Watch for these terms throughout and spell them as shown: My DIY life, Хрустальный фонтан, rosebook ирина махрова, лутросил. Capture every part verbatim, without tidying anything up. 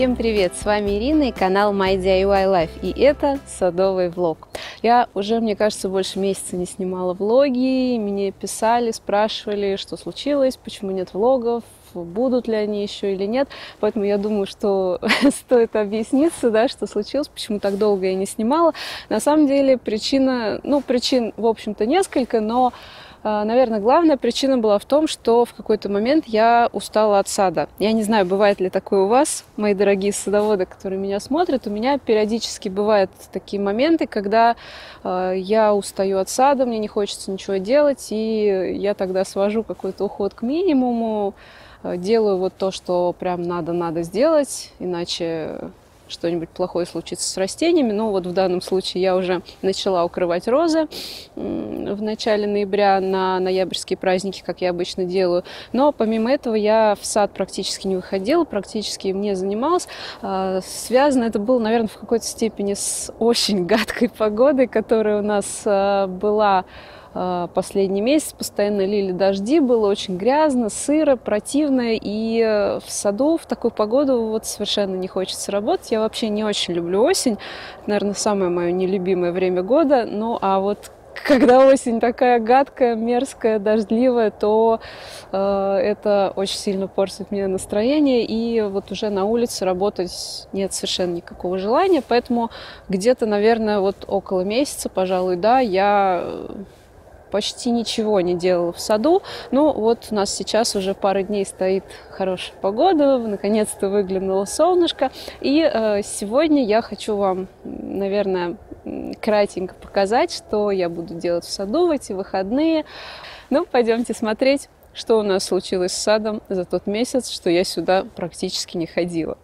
Всем привет! С вами Ирина и канал My ди ай уай Life, и это садовый влог. Я уже, мне кажется, больше месяца не снимала влоги, мне писали, спрашивали, что случилось, почему нет влогов, будут ли они еще или нет. Поэтому я думаю, что стоит объясниться, да, что случилось, почему так долго я не снимала. На самом деле причина, ну, причин, в общем-то, несколько, но... Наверное, главная причина была в том, что в какой-то момент я устала от сада. Я не знаю, бывает ли такое у вас, мои дорогие садоводы, которые меня смотрят. У меня периодически бывают такие моменты, когда я устаю от сада, мне не хочется ничего делать, и я тогда свожу какой-то уход к минимуму, делаю вот то, что прям надо-надо сделать, иначе... что-нибудь плохое случится с растениями. Ну вот в данном случае я уже начала укрывать розы в начале ноября на ноябрьские праздники, как я обычно делаю. Но помимо этого я в сад практически не выходила, практически им не занималась. Связано это было, наверное, в какой-то степени с очень гадкой погодой, которая у нас была последний месяц. Постоянно лили дожди, было очень грязно, сыро, противно, и в саду в такую погоду вот совершенно не хочется работать. Я вообще не очень люблю осень, это, наверное, самое мое нелюбимое время года. Ну а вот когда осень такая гадкая, мерзкая, дождливая, то э, это очень сильно портит мне настроение, и вот уже на улице работать нет совершенно никакого желания. Поэтому где-то, наверное, вот около месяца, пожалуй, да, я почти ничего не делала в саду. Ну вот у нас сейчас уже пару дней стоит хорошая погода, наконец-то выглянуло солнышко. И э, сегодня я хочу вам, наверное, кратенько показать, что я буду делать в саду в эти выходные. Ну, пойдемте смотреть, что у нас случилось с садом за тот месяц, что я сюда практически не ходила.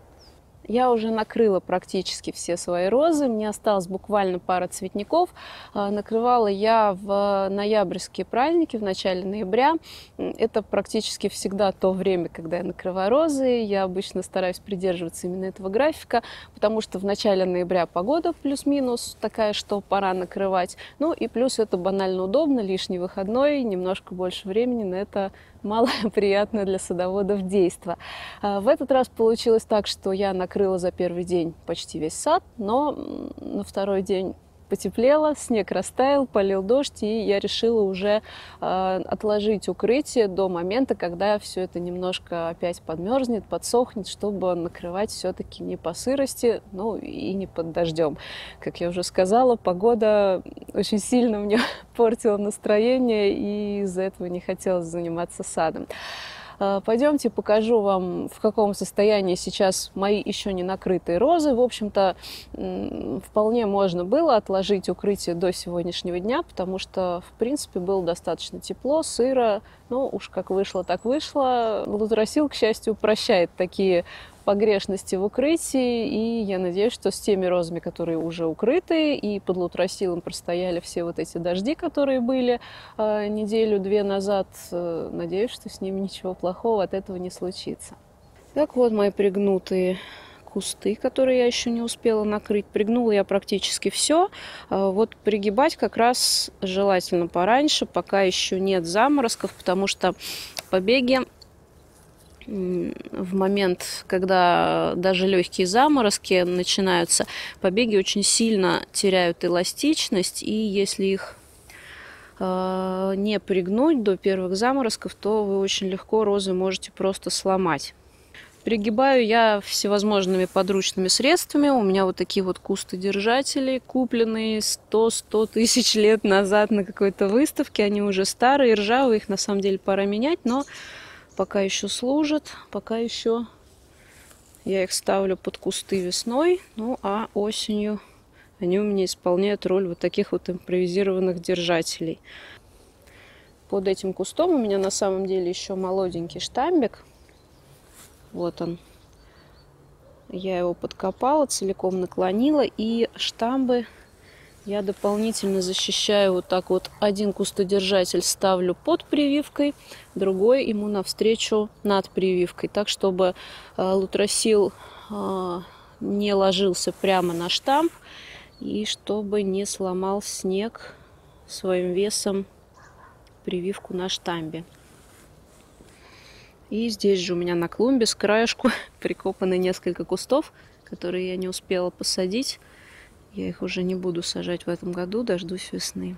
Я уже накрыла практически все свои розы, мне осталось буквально пара цветников. Накрывала я в ноябрьские праздники, в начале ноября. Это практически всегда то время, когда я накрываю розы. Я обычно стараюсь придерживаться именно этого графика, потому что в начале ноября погода плюс-минус такая, что пора накрывать. Ну и плюс это банально удобно, лишний выходной, немножко больше времени на это малоприятное для садоводов действие. В этот раз получилось так, что я накрыла за первый день почти весь сад, но на второй день потеплело, снег растаял, полил дождь, и я решила уже э, отложить укрытие до момента, когда все это немножко опять подмерзнет, подсохнет, чтобы накрывать все-таки не по сырости, ну и не под дождем. Как я уже сказала, погода очень сильно мне портила настроение, и из-за этого не хотелось заниматься садом. Пойдемте, покажу вам, в каком состоянии сейчас мои еще не накрытые розы. В общем-то, вполне можно было отложить укрытие до сегодняшнего дня, потому что, в принципе, было достаточно тепло, сыро. Ну, уж как вышло, так вышло. Лудросил, к счастью, прощает такие погрешности в укрытии, и я надеюсь, что с теми розами, которые уже укрыты, и под лутросилом простояли все вот эти дожди, которые были э, неделю-две назад, э, надеюсь, что с ними ничего плохого от этого не случится. Так вот мои пригнутые кусты, которые я еще не успела накрыть. Пригнула я практически все. Э, вот пригибать как раз желательно пораньше, пока еще нет заморозков, потому что побеги в момент, когда даже легкие заморозки начинаются, побеги очень сильно теряют эластичность, и если их э, не пригнуть до первых заморозков, то вы очень легко розы можете просто сломать. Пригибаю я всевозможными подручными средствами. У меня вот такие вот кустодержатели, купленные сто-сто тысяч лет назад на какой-то выставке. Они уже старые, ржавые, их на самом деле пора менять, но пока еще служат, пока еще я их ставлю под кусты весной, ну а осенью они у меня исполняют роль вот таких вот импровизированных держателей. Под этим кустом у меня на самом деле еще молоденький штамбик, вот он, я его подкопала, целиком наклонила, и штамбы я дополнительно защищаю вот так вот. Один кустодержатель ставлю под прививкой, другой ему навстречу над прививкой. Так, чтобы лутросил не ложился прямо на штамп и чтобы не сломал снег своим весом прививку на штамбе. И здесь же у меня на клумбе с краешку прикопаны несколько кустов, которые я не успела посадить. Я их уже не буду сажать в этом году, дождусь весны.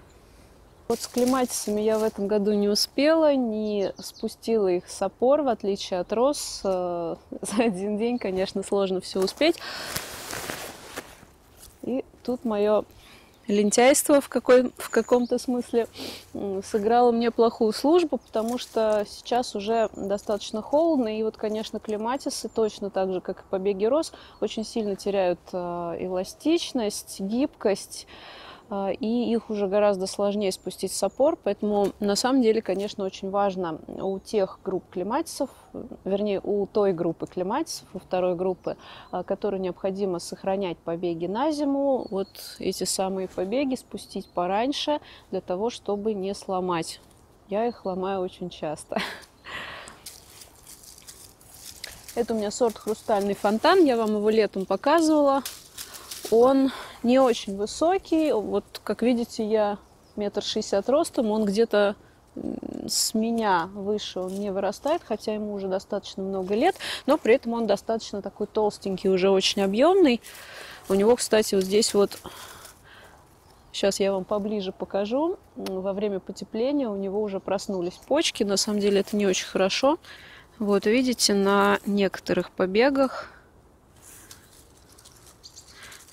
Вот с клематисами я в этом году не успела, не спустила их с опор, в отличие от роз. За один день, конечно, сложно все успеть. И тут мое лентяйство в, какой, в каком-то смысле сыграло мне плохую службу, потому что сейчас уже достаточно холодно. И вот, конечно, клематисы, точно так же, как и побеги роз, очень сильно теряют эластичность, гибкость. И их уже гораздо сложнее спустить с опор, поэтому на самом деле, конечно, очень важно у тех групп клематисов, вернее, у той группы клематисов, у второй группы, которой необходимо сохранять побеги на зиму, вот эти самые побеги спустить пораньше для того, чтобы не сломать. Я их ломаю очень часто. Это у меня сорт «Хрустальный фонтан», я вам его летом показывала. Он не очень высокий, вот как видите, я метр шестьдесят ростом, он где-то с меня выше, он не вырастает, хотя ему уже достаточно много лет, но при этом он достаточно такой толстенький, уже очень объемный. У него, кстати, вот здесь вот, сейчас я вам поближе покажу, во время потепления у него уже проснулись почки, на самом деле это не очень хорошо. Вот видите, на некоторых побегах,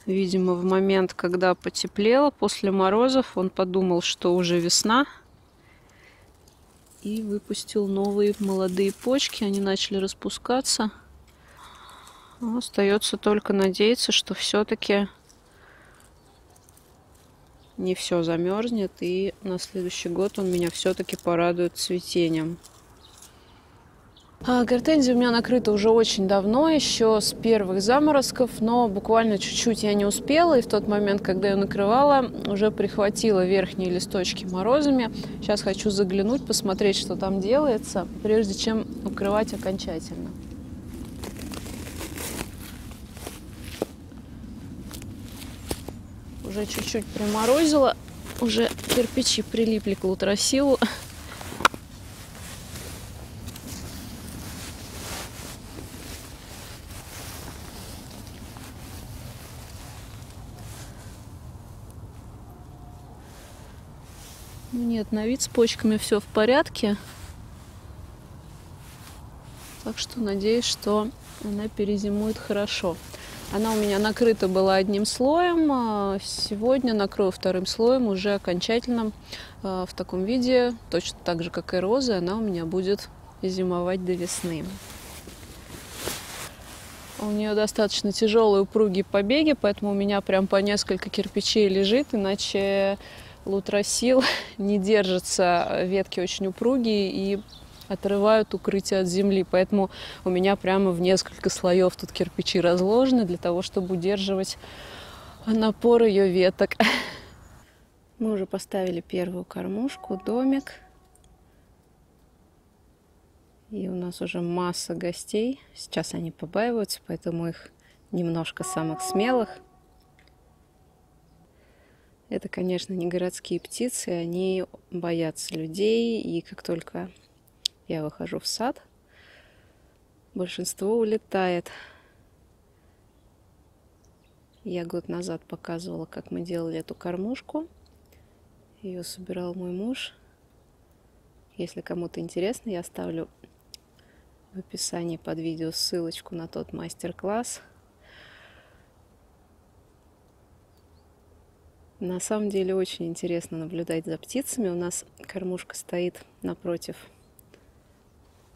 видимо, в момент, когда потеплело, после морозов, он подумал, что уже весна, и выпустил новые молодые почки. Они начали распускаться. Но остается только надеяться, что все-таки не все замерзнет, и на следующий год он меня все-таки порадует цветением. Гортензия у меня накрыта уже очень давно, еще с первых заморозков, но буквально чуть-чуть я не успела, и в тот момент, когда я накрывала, уже прихватила верхние листочки морозами. Сейчас хочу заглянуть, посмотреть, что там делается, прежде чем укрывать окончательно. Уже чуть-чуть приморозила, уже кирпичи прилипли к лутросилу. Нет, на вид с почками все в порядке. Так что надеюсь, что она перезимует хорошо. Она у меня накрыта была одним слоем. А сегодня накрою вторым слоем уже окончательно а, в таком виде. Точно так же, как и розы, она у меня будет зимовать до весны. У нее достаточно тяжелые упругие побеги, поэтому у меня прям по несколько кирпичей лежит, иначе лутросил не держится, ветки очень упругие и отрывают укрытие от земли, поэтому у меня прямо в несколько слоев тут кирпичи разложены для того, чтобы удерживать напор ее веток. Мы уже поставили первую кормушку, домик, и у нас уже масса гостей. Сейчас они побаиваются, поэтому их немножко самых смелых. Это, конечно, не городские птицы, они боятся людей, и как только я выхожу в сад, большинство улетает. Я год назад показывала, как мы делали эту кормушку. Ее собирал мой муж. Если кому-то интересно, я оставлю в описании под видео ссылочку на тот мастер-класс. На самом деле очень интересно наблюдать за птицами. У нас кормушка стоит напротив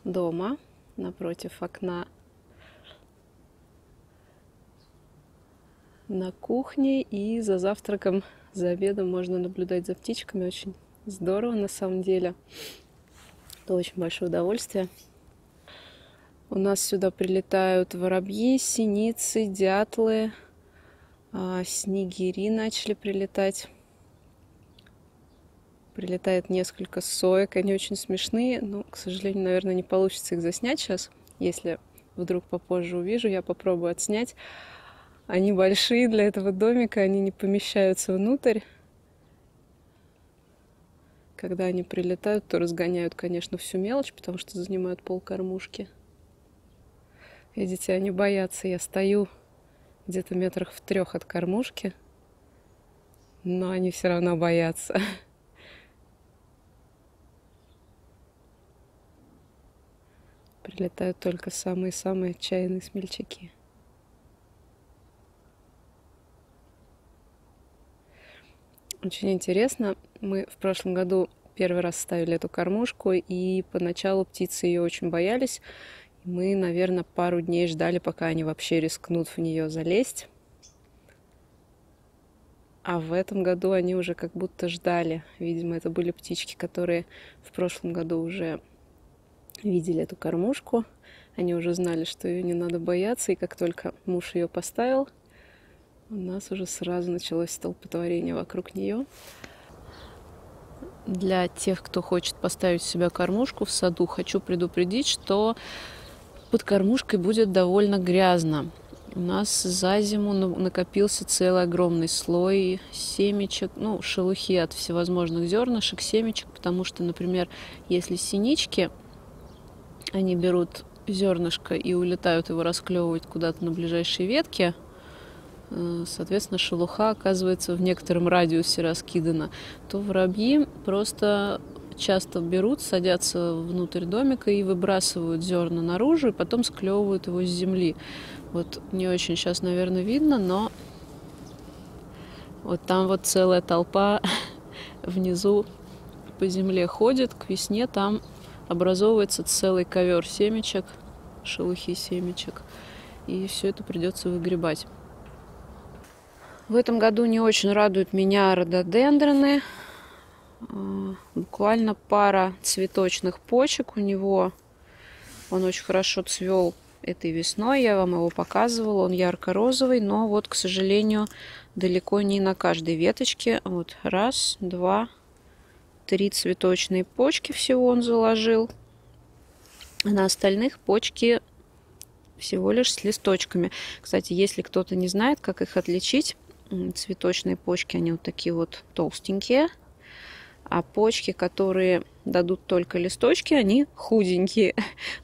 дома, напротив окна на кухне. И за завтраком, за обедом можно наблюдать за птичками. Очень здорово на самом деле. Это очень большое удовольствие. У нас сюда прилетают воробьи, синицы, дятлы. Снегири начали прилетать. Прилетает несколько соек. Они очень смешные. Но, к сожалению, наверное, не получится их заснять сейчас. Если вдруг попозже увижу, я попробую отснять. Они большие для этого домика. Они не помещаются внутрь. Когда они прилетают, то разгоняют, конечно, всю мелочь, потому что занимают пол кормушки. Видите, они боятся. Я стою где-то метрах в трех от кормушки, но они все равно боятся. Прилетают только самые-самые отчаянные смельчаки. Очень интересно. Мы в прошлом году первый раз ставили эту кормушку, и поначалу птицы ее очень боялись. Мы, наверное, пару дней ждали, пока они вообще рискнут в нее залезть. А в этом году они уже как будто ждали. Видимо, это были птички, которые в прошлом году уже видели эту кормушку. Они уже знали, что ее не надо бояться, и как только муж ее поставил, у нас уже сразу началось столпотворение вокруг нее. Для тех, кто хочет поставить себе кормушку в саду, хочу предупредить, что под кормушкой будет довольно грязно. У нас за зиму накопился целый огромный слой семечек, ну, шелухи от всевозможных зернышек, семечек, потому что, например, если синички, они берут зернышко и улетают его расклевывать куда-то на ближайшие ветки, соответственно, шелуха оказывается в некотором радиусе раскидана, то воробьи просто часто берут, садятся внутрь домика и выбрасывают зерна наружу, и потом склевывают его с земли. Вот не очень сейчас, наверное, видно, но вот там вот целая толпа внизу по земле ходит. К весне там образовывается целый ковер семечек, шелухи семечек, и все это придется выгребать. В этом году не очень радуют меня рододендроны. Буквально пара цветочных почек у него. Он очень хорошо цвел этой весной. Я вам его показывала. Он ярко-розовый, но вот, к сожалению, далеко не на каждой веточке. Вот раз, два, три цветочные почки всего он заложил. А на остальных почки всего лишь с листочками. Кстати, если кто-то не знает, как их отличить, цветочные почки, они вот такие вот толстенькие, а почки, которые дадут только листочки, они худенькие.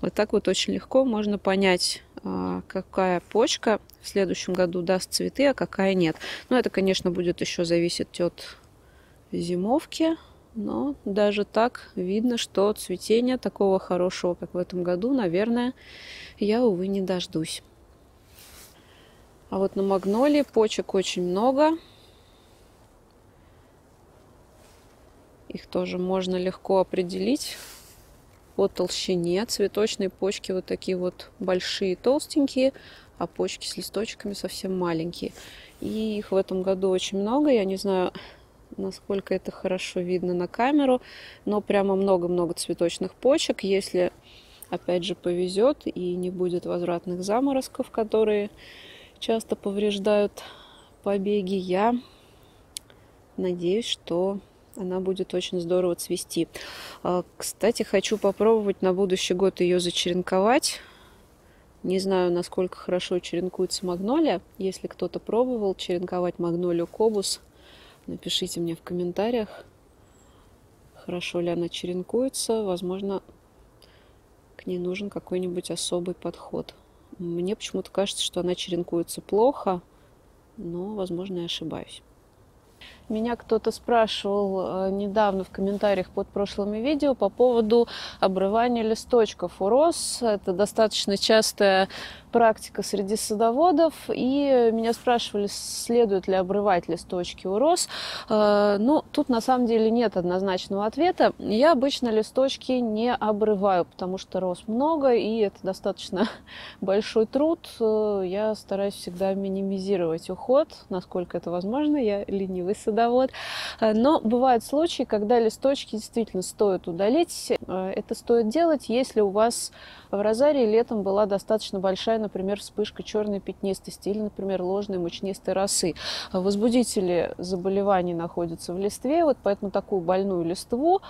Вот так вот очень легко можно понять, какая почка в следующем году даст цветы, а какая нет. Но это, конечно, будет еще зависеть от зимовки, но даже так видно, что цветения такого хорошего, как в этом году, наверное, я, увы, не дождусь. А вот на магнолии почек очень много. Их тоже можно легко определить по толщине. Цветочные почки вот такие вот большие, толстенькие, а почки с листочками совсем маленькие. И их в этом году очень много. Я не знаю, насколько это хорошо видно на камеру, но прямо много-много цветочных почек. Если, опять же, повезет и не будет возвратных заморозков, которые часто повреждают побеги, я надеюсь, что она будет очень здорово цвести. Кстати, хочу попробовать на будущий год ее зачеренковать. Не знаю, насколько хорошо черенкуется магнолия. Если кто-то пробовал черенковать магнолию кобус, напишите мне в комментариях, хорошо ли она черенкуется. Возможно, к ней нужен какой-нибудь особый подход. Мне почему-то кажется, что она черенкуется плохо, но, возможно, я ошибаюсь. Меня кто-то спрашивал недавно в комментариях под прошлыми видео по поводу обрывания листочков у роз. Это достаточно частая практика среди садоводов. И меня спрашивали, следует ли обрывать листочки у роз. Ну, тут на самом деле нет однозначного ответа. Я обычно листочки не обрываю, потому что роз много, и это достаточно большой труд. Я стараюсь всегда минимизировать уход, насколько это возможно. Я ленивый садовод. Но бывают случаи, когда листочки действительно стоит удалить. Это стоит делать, если у вас в розарии летом была достаточно большая, например, вспышка черной пятнистости или, например, ложной мучнистой росы. Возбудители заболеваний находятся в листве, вот поэтому такую больную листву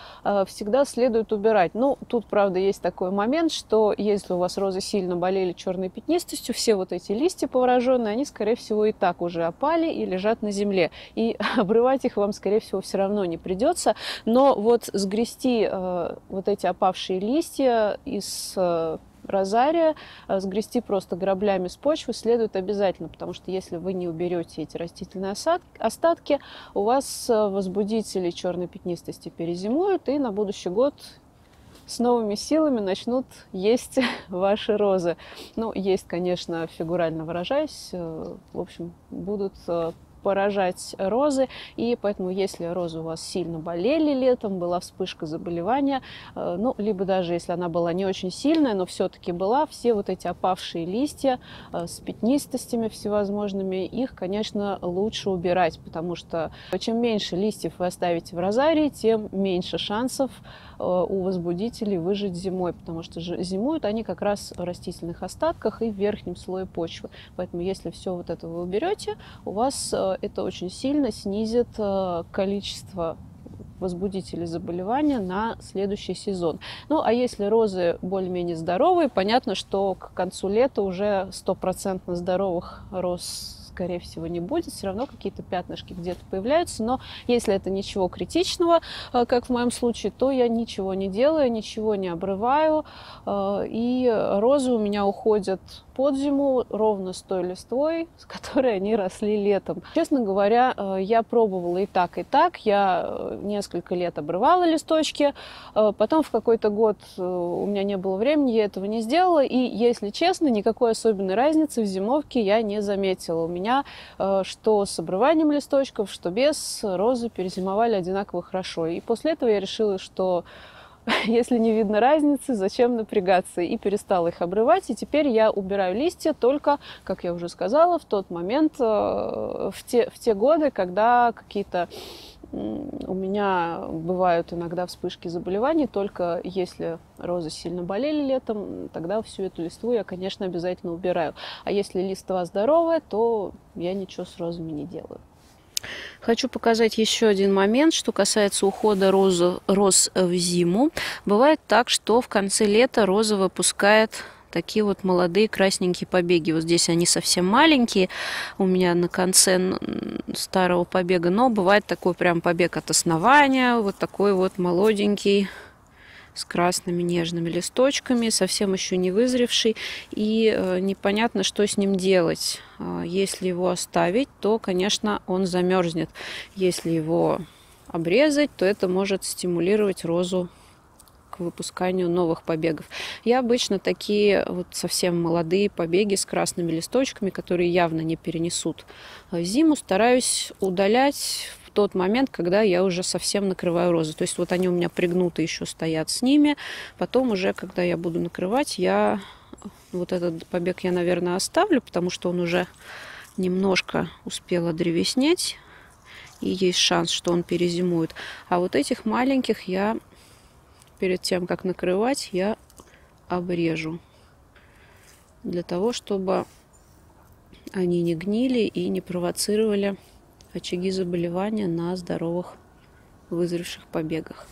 всегда следует убирать. Ну, тут, правда, есть такой момент, что если у вас розы сильно болели черной пятнистостью, все вот эти листья поврежденные, они, скорее всего, и так уже опали и лежат на земле. И обрывать их вам, скорее всего, все равно не придется. Но вот сгрести вот Вот эти опавшие листья из розария, сгрести просто граблями с почвы следует обязательно, потому что если вы не уберете эти растительные остатки, у вас возбудители черной пятнистости перезимуют и на будущий год с новыми силами начнут есть ваши розы. Ну, есть, конечно, фигурально выражаясь, в общем, будут поражать розы, и поэтому, если розы у вас сильно болели летом, была вспышка заболевания, ну, либо даже если она была не очень сильная, но все-таки была, все вот эти опавшие листья с пятнистостями всевозможными, их, конечно, лучше убирать, потому что чем меньше листьев вы оставите в розарии, тем меньше шансов у возбудителей выжить зимой, потому что зимуют они как раз в растительных остатках и в верхнем слое почвы. Поэтому, если все вот это вы уберете, у вас это очень сильно снизит количество возбудителей заболевания на следующий сезон. Ну, а если розы более-менее здоровые, понятно, что к концу лета уже стопроцентно здоровых роз скорее всего не будет, все равно какие-то пятнышки где-то появляются, но если это ничего критичного, как в моем случае, то я ничего не делаю, ничего не обрываю, и розы у меня уходят под зиму ровно с той листвой, с которой они росли летом. Честно говоря, я пробовала и так, и так, я несколько лет обрывала листочки, потом в какой-то год у меня не было времени, я этого не сделала, и, если честно, никакой особенной разницы в зимовке я не заметила. У меня что с обрыванием листочков, что без, розы перезимовали одинаково хорошо. И после этого я решила, что если не видно разницы, зачем напрягаться, и перестала их обрывать. И теперь я убираю листья только, как я уже сказала, в тот момент, в те, в те годы, когда какие-то у меня бывают иногда вспышки заболеваний, только если розы сильно болели летом, тогда всю эту листву я, конечно, обязательно убираю. А если листва здоровая, то я ничего с розами не делаю. Хочу показать еще один момент, что касается ухода розы, роз в зиму. Бывает так, что в конце лета роза выпускает такие вот молодые красненькие побеги. Вот здесь они совсем маленькие у меня на конце старого побега, но бывает такой прям побег от основания, вот такой вот молоденький, с красными нежными листочками, совсем еще не вызревший, и непонятно, что с ним делать. Если его оставить, то, конечно, он замерзнет. Если его обрезать, то это может стимулировать розу к выпусканию новых побегов. Я обычно такие вот совсем молодые побеги с красными листочками, которые явно не перенесут зиму, стараюсь удалять в тот момент, когда я уже совсем накрываю розы. То есть вот они у меня пригнуты еще стоят с ними. Потом уже, когда я буду накрывать, я вот этот побег я, наверное, оставлю, потому что он уже немножко успел одревеснеть, и есть шанс, что он перезимует. А вот этих маленьких я перед тем, как накрывать, я обрежу, для того, чтобы они не гнили и не провоцировали очаги заболевания на здоровых вызревших побегах.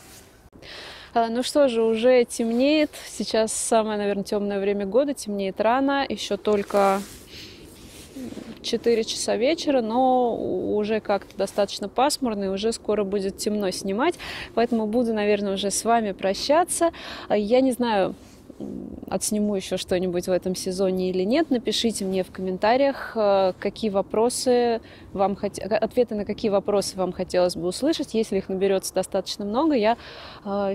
Ну что же, уже темнеет. Сейчас самое, наверное, темное время года. Темнеет рано. Еще только четыре часа вечера, но уже как-то достаточно пасмурно и уже скоро будет темно снимать. Поэтому буду, наверное, уже с вами прощаться. Я не знаю, отсниму еще что-нибудь в этом сезоне или нет. Напишите мне в комментариях, какие вопросы вам хот... ответы на какие вопросы вам хотелось бы услышать. Если их наберется достаточно много, я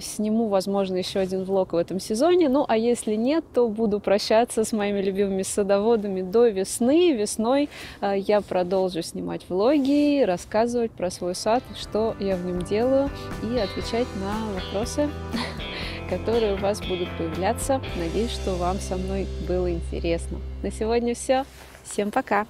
сниму, возможно, еще один влог в этом сезоне. Ну, а если нет, то буду прощаться с моими любимыми садоводами до весны. Весной я продолжу снимать влоги, рассказывать про свой сад, что я в нем делаю, и отвечать на вопросы, которые у вас будут появляться. Надеюсь, что вам со мной было интересно. На сегодня все. Всем пока!